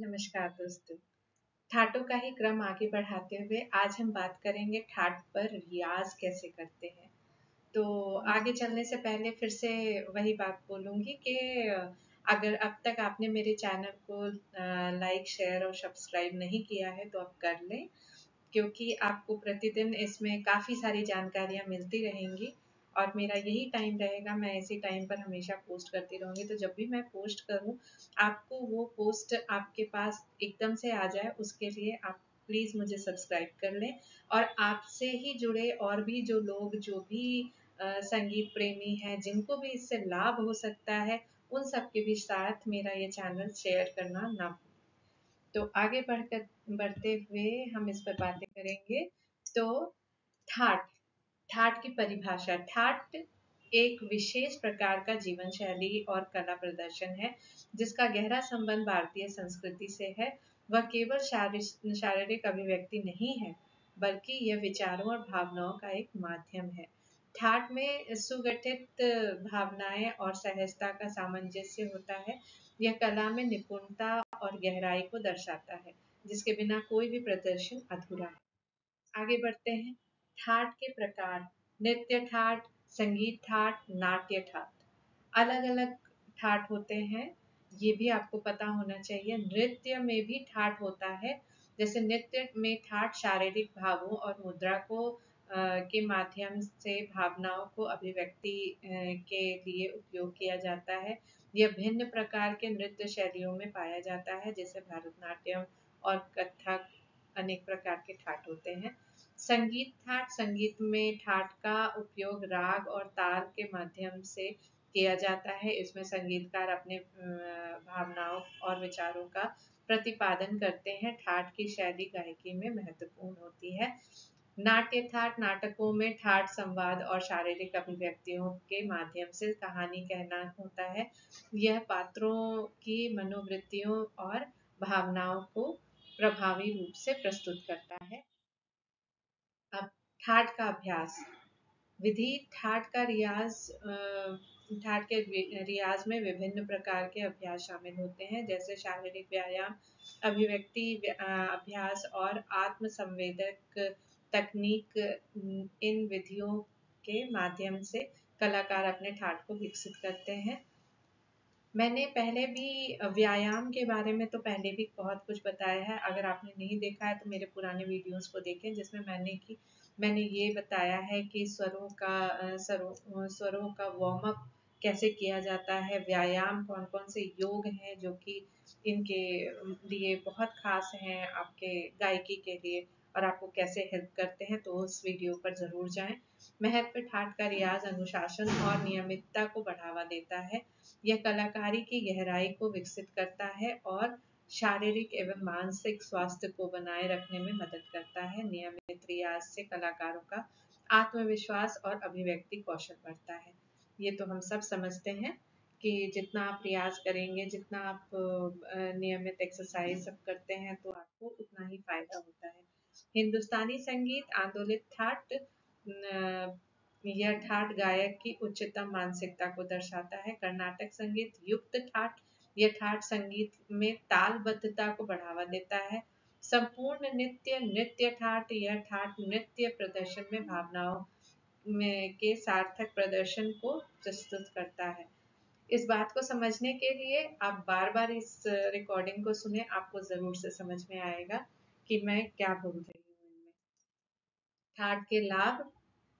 नमस्कार दोस्तों, ठाटों का ही क्रम आगे बढ़ाते हुए आज हम बात करेंगे ठाट पर रियाज कैसे करते हैं। तो आगे चलने से पहले फिर से वही बात बोलूँगी कि अगर अब तक आपने मेरे चैनल को लाइक, शेयर और सब्सक्राइब नहीं किया है तो आप कर लें, क्योंकि आपको प्रतिदिन इसमें काफ़ी सारी जानकारियाँ मिलती रहेंगी और मेरा यही टाइम रहेगा, मैं इसी टाइम पर हमेशा पोस्ट करती रहूँगी। तो जब भी मैं पोस्ट करूँ आपको वो पोस्ट आपके पास एकदम से आ जाए, उसके लिए आप प्लीज़ मुझे सब्सक्राइब कर लें। और आपसे ही जुड़े और भी जो लोग, जो भी संगीत प्रेमी हैं, जिनको भी इससे लाभ हो सकता है, उन सबके भी साथ मेरा ये चैनल शेयर करना ना भूलें। तो आगे बढ़ते हुए हम इस पर बातें करेंगे। तो ठाट की परिभाषा। ठाट एक विशेष प्रकार का जीवन शैली और कला प्रदर्शन है जिसका गहरा संबंध भारतीय संस्कृति से है। वह केवल शारीरिक अभिव्यक्ति नहीं है, बल्कि यह विचारों और भावनाओं का एक माध्यम है। ठाट में सुगठित भावनाएं और सहजता का सामंजस्य होता है। यह कला में निपुणता और गहराई को दर्शाता है, जिसके बिना कोई भी प्रदर्शन अधूरा है। आगे बढ़ते हैं। ठाट के प्रकार: नृत्य ठाट, संगीत ठाट, नाट्य ठाट। अलग अलग ठाट होते हैं, ये भी आपको पता होना चाहिए। नृत्य में भी ठाट होता है। जैसे नृत्य में ठाट शारीरिक भावों और मुद्रा को के माध्यम से भावनाओं को अभिव्यक्ति के लिए उपयोग किया जाता है। यह भिन्न प्रकार के नृत्य शैलियों में पाया जाता है, जैसे भरतनाट्यम और कथक। अनेक प्रकार के ठाट होते हैं। संगीत ठाट: संगीत में ठाट का उपयोग राग और ताल के माध्यम से किया जाता है। इसमें संगीतकार अपने भावनाओं और विचारों का प्रतिपादन करते हैं। ठाट की शैली गायकी में महत्वपूर्ण होती है। नाट्य ठाट: नाटकों में ठाट संवाद और शारीरिक अभिव्यक्तियों के माध्यम से कहानी कहना होता है। यह पात्रों की मनोवृत्तियों और भावनाओं को प्रभावी रूप से प्रस्तुत करता है। अब ठाट का अभ्यास विधि। ठाट के रियाज में विभिन्न प्रकार के अभ्यास शामिल होते हैं, जैसे शारीरिक व्यायाम, अभिव्यक्ति अभ्यास और आत्म संवेदक तकनीक। इन विधियों के माध्यम से कलाकार अपने ठाट को विकसित करते हैं। मैंने पहले भी व्यायाम के बारे में तो पहले भी बहुत कुछ बताया है। अगर आपने नहीं देखा है तो मेरे पुराने वीडियोस को देखें, जिसमें मैंने ये बताया है कि स्वरों का वार्म अप कैसे किया जाता है, व्यायाम, कौन कौन से योग हैं जो कि इनके लिए बहुत खास हैं आपके गायकी के लिए और आपको कैसे हेल्प करते हैं। तो उस वीडियो पर ज़रूर जाएं। महत्व: ठाट का रियाज अनुशासन और नियमितता को बढ़ावा देता है। यह कलाकारी की गहराई को विकसित करता है और शारीरिक एवं मानसिक स्वास्थ्य को बनाए रखने में मदद करता है। नियमित रियाज से कलाकारों का आत्मविश्वास और अभिव्यक्ति कौशल बढ़ता है। ये तो हम सब समझते हैं कि जितना आप रियाज करेंगे, जितना आप नियमित एक्सरसाइज सब करते हैं तो आपको उतना ही फायदा होता है। हिंदुस्तानी संगीत आंदोलित ठाट: यह ठाट गायक की उच्चतम मानसिकता को दर्शाता है। कर्नाटक संगीत युक्त ठाट: यह ठाट संगीत में तालबद्धता को बढ़ावा देता है। संपूर्ण नृत्य: नृत्य ठाट: यह ठाट नृत्य प्रदर्शन में भावनाओं के सार्थक प्रदर्शन को प्रस्तुत करता है। इस बात को समझने के लिए आप बार बार इस रिकॉर्डिंग को सुने, आपको जरूर से समझ में आएगा कि मैं क्या बोल रही हूँ। इनमें ठाट के लाभ,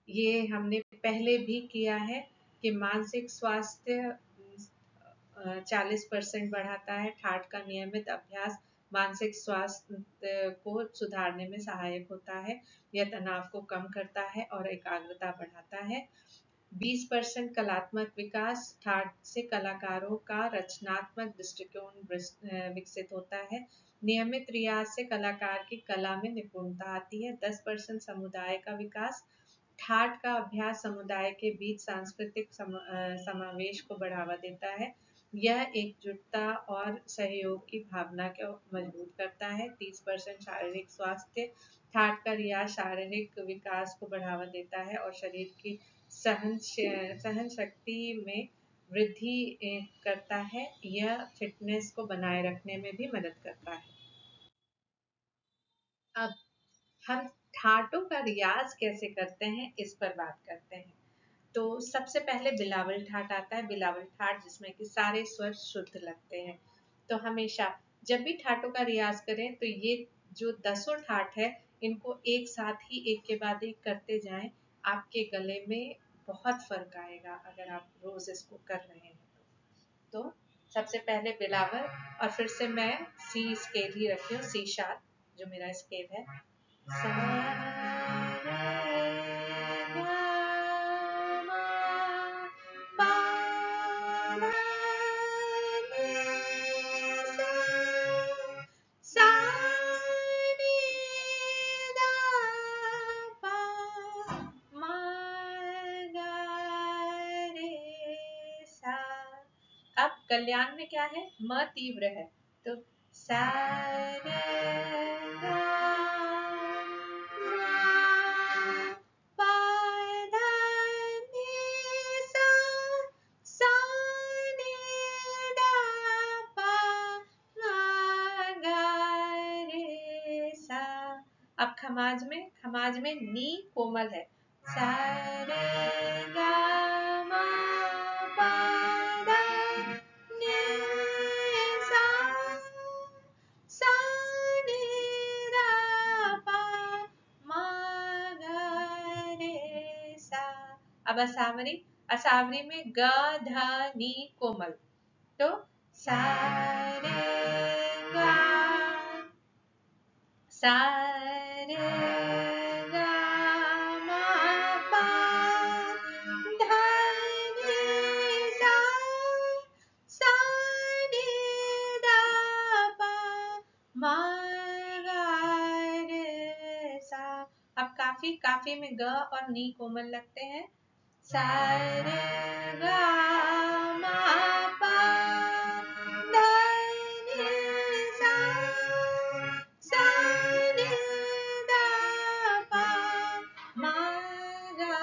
ये हमने पहले भी किया है कि मानसिक स्वास्थ्य 40% बढ़ाता है। ठाट का नियमित अभ्यास मानसिक स्वास्थ्य को सुधारने में सहायक होता है। यह तनाव को कम करता है और एकाग्रता बढ़ाता है। 20% कलात्मक विकास: ठाट से कलाकारों का रचनात्मक दृष्टिकोण विकसित होता है। नियमित रियाज से कलाकार की कला में निपुणता आती है। 10% समुदाय का विकास: ठाट का अभ्यास समुदाय के बीच सांस्कृतिक समावेश को बढ़ावा देता है। यह एकजुटता और सहयोग की भावना को मजबूत करता है। 30% शारीरिक स्वास्थ्य: ठाट का रियाज शारीरिक विकास को बढ़ावा देता है और शरीर की सहन शक्ति में वृद्धि करता है। यह फिटनेस को बनाए रखने में भी मदद करता है। अब हम ठाटों का रियाज कैसे करते हैं इस पर बात करते हैं। तो सबसे पहले बिलावल ठाट आता है। बिलावल ठाट जिसमें कि सारे स्वर शुद्ध लगते हैं। तो हमेशा जब भी ठाटों का रियाज करें तो ये जो 10 ठाट है इनको एक साथ ही एक के बाद एक करते जाएं। आपके गले में बहुत फर्क आएगा अगर आप रोज इसको कर रहे हैं। तो सबसे पहले बिलावल और फिर से मैं सी स्केल ही रखती हूँ, सी शार्प जो मेरा स्केल है। कल्याण में क्या है, म तीव्र है तो सा रे पा धा नि सा नि दा पा गा रे सा। अब खमाज में नी कोमल है, सा रे गा मा पा असावरी में ग ध नी कोमल तो सा रे गा सा रे गा मा पा धा नी सा नी दा पा मा गा रे सा। अब काफी में ग और नी कोमल लगते हैं, सा रे गा मा पा धा नि सा नि दा पा मा गा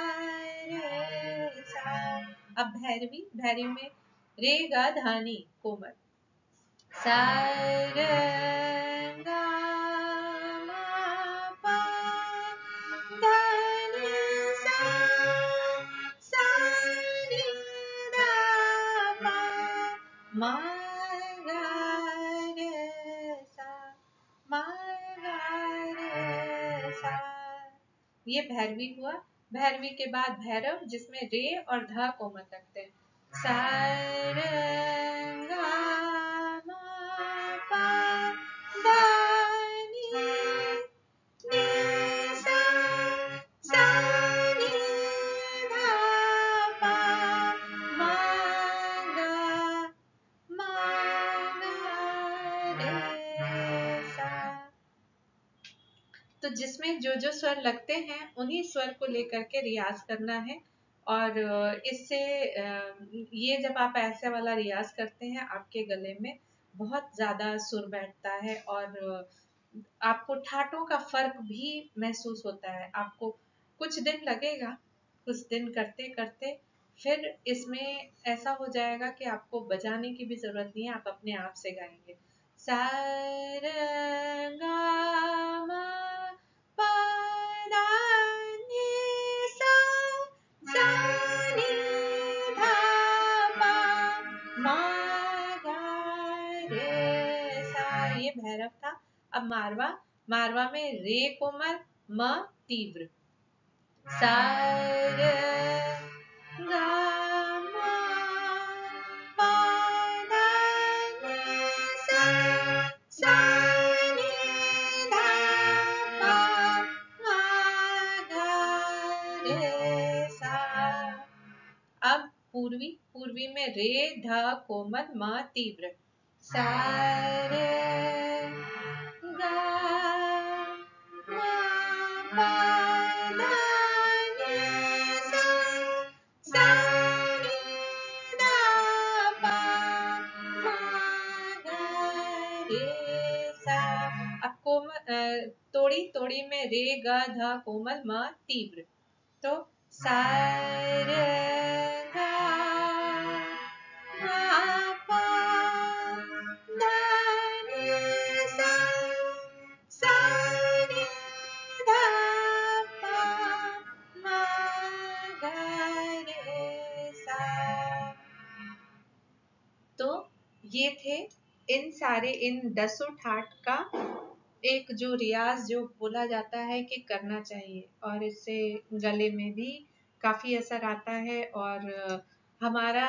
रे सा। अब भैरवी में रे गा धा नि कोमल, सा रे गा मा गा रे सा मा गा रे सा। ये भैरवी हुआ। भैरवी के बाद भैरव जिसमें रे और धा कोमल लगते हैं, सा रे गा मा पा धा नि सा नि धा पा मा गा तो जिसमें जो जो स्वर लगते हैं उन्हीं स्वर को लेकर के रियाज करना है। और इससे ये जब आप ऐसे वाला रियाज करते हैं आपके गले में बहुत ज़्यादा सुर बैठता है और आपको ठाटों का फर्क भी महसूस होता है। आपको कुछ दिन लगेगा, कुछ दिन करते करते फिर इसमें ऐसा हो जाएगा कि आपको बजाने की भी ज़रूरत नहीं है, आप अपने आप से गाएंगे। सा रे गा मा पा धा नि सा नि धा पा मा गा रे सा। ये भैरव था। अब मारवा में रे कोमल म तीव्र, सा रे गा मा पा धा नि सा नि धा पा मा गा रे सा। अब पूर्वी में रे ध कोमल म तीव्र, सा रे गा मा पा धा सा नि दा पा मा गा रे सा। अब तोड़ी में रे ग ध कोमल म तीव्र तो सा रे गा तो ये थे इन 10 ठाट का एक जो रियाज जो बोला जाता है कि करना चाहिए, और इससे गले में भी काफ़ी असर आता है। और हमारा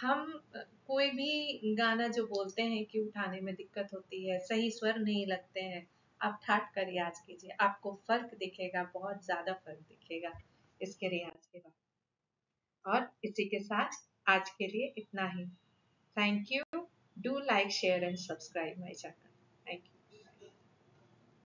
हम कोई भी गाना जो बोलते हैं कि उठाने में दिक्कत होती है, सही स्वर नहीं लगते हैं, आप ठाट का रियाज कीजिए, आपको फ़र्क दिखेगा, बहुत ज़्यादा फ़र्क दिखेगा इसके रियाज के बाद। और इसी के साथ आज के लिए इतना ही। Thank you. Do like, share and subscribe my channel.